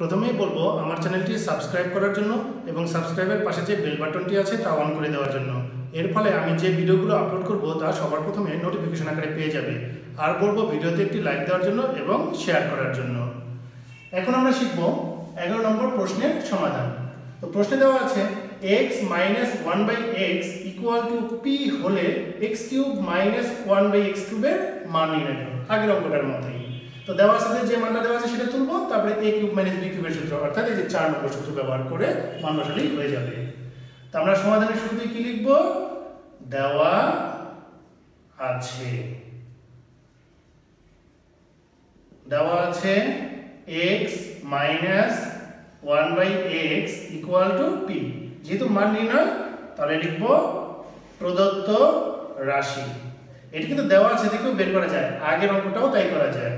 প্রথমেই বলবো আমার চ্যানেলটি সাবস্ক্রাইব করার জন্য এবং সাবস্ক্রাইবের পাশে যে বেল বাটনটি আছে তা অন করে দেওয়ার জন্য। এর ফলে আমি যে ভিডিওগুলো আপলোড করব তা সবার প্রথমে নোটিফিকেশন আকারে পেয়ে যাবে। আর বলবো ভিডিওতে একটি লাইক দেওয়ার জন্য এবং শেয়ার করার জন্য। এখন আমরা শিখব ১১ নম্বর প্রশ্নের সমাধান। তো প্রশ্নে দেওয়া আছে x minus 1/x equal to p হলে x কিউব মাইনাস 1/x কিউবের মান নির্ণয় করো, আগের অঙ্কটার মতোই। তো দেওয়ার সাথে যে মানটা দেওয়া আছে সেটা তুলবো, তারপরে a কিউব মাইনাস b কিউবের সূত্র অর্থাৎ এই যে ৪ নম্বর সূত্র ব্যবহার করে মান বসালেই হয়ে যাবে। তো আমরা সমাধানের শুরুতেই কি লিখব, দেওয়া আছে x minus 1/x equal to p, যেহেতু মান নির্ণয় তাহলে লিখব প্রদত্ত রাশি। এটি কিন্তু দেওয়া আছে দেখেও বের করা যায়, আগের অঙ্কটাও তাই করা যায়।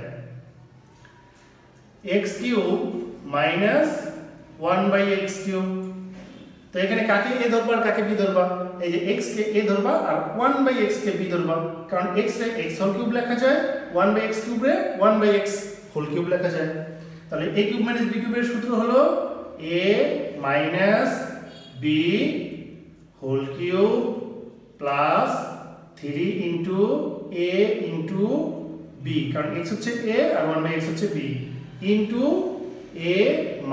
X cube minus 1/x cube, তো এখানে কাকে এ ধরবা আর কাকে বি ধরবা, এই যে এক্স কে এ ধরবা আর 1/x কে বি ধরবা, কারণ এক্স রে এক্স হোল কিউব লেখা যায়, 1/x কিউব রে 1/x হোল কিউব লেখা যায়। তাহলে a কিউব মাইনাস b কিউবের সূত্র হলো a minus b whole cube plus 3 into a into b, কারণ x হচ্ছে a আর 1/x হচ্ছে b, into a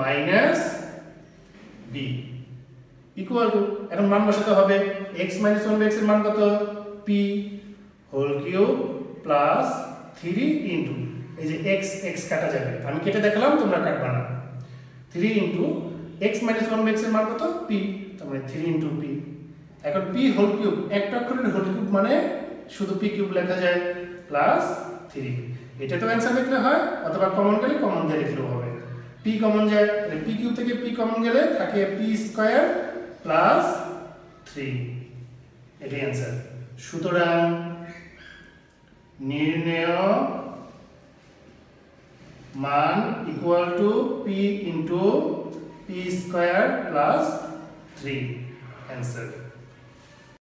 minus b equal to, এখন মান বসাতে হবে x মাইনাস 1/x এর মান কত, p whole cube plus 3 into, এই যে x x কাটা যাবে, আমি কেটে দেখালাম তোমরা কাটবা না, 3 ইন্টু x মাইনাস 1/x এর মান কত, p, তার মানে 3 ইন্টু p। এখন p হোল কিউব, একটা অক্ষরের হোল কিউব মানে শুধু p কিউব লেখা যায় প্লাস 3, এটা তো অ্যান্সার লিখলে হয়, অথবা কমন গেলে কমন দিয়ে লিখলেও হবে, p কমন যায়, তাহলে p কিউব থেকে p কমন গেলে থাকে p স্কয়ার প্লাস 3, এটাই অ্যান্সার। সুতরাং নির্ণেয় মান equal to p into p square plus 3 answer.